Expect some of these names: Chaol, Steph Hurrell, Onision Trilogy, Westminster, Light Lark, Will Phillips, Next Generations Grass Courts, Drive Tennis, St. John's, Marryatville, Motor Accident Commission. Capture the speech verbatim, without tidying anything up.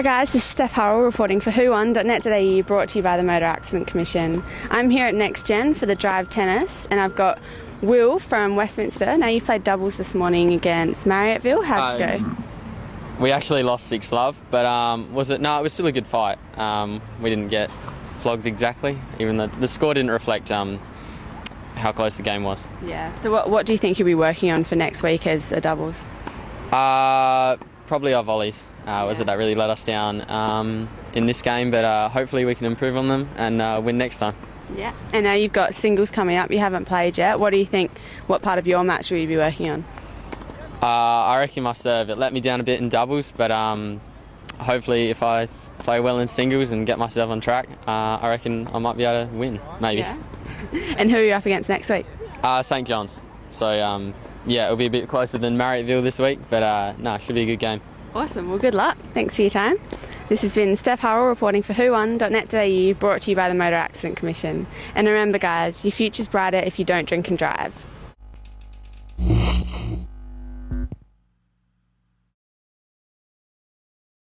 Hi guys, this is Steph Hurrell reporting for who won dot net dot a u, brought to you by the Motor Accident Commission. I'm here at Next Gen for the Drive Tennis, and I've got Will from Westminster. Now, you played doubles this morning against Marryatville. How'd um, you go? We actually lost six love, but um, was it? No, it was still a good fight. Um, we didn't get flogged exactly, even though the score didn't reflect um, how close the game was. Yeah. So, what what do you think you'll be working on for next week as a doubles? Uh. Probably our volleys uh, was yeah. it that really let us down um, in this game, but uh, hopefully we can improve on them and uh, win next time. Yeah, and now you've got singles coming up. You haven't played yet. What do you think, what part of your match will you be working on? Uh, I reckon my serve. It let me down a bit in doubles, but um, hopefully if I play well in singles and get myself on track, uh, I reckon I might be able to win, maybe. Yeah. And who are you up against next week? Uh, Saint John's. So. Um, Yeah, it'll be a bit closer than Marryatville this week, but uh, no, it should be a good game. Awesome. Well, good luck. Thanks for your time. This has been Steph Hurrell reporting for who won dot net dot a u, brought to you by the Motor Accident Commission. And remember, guys, your future's brighter if you don't drink and drive.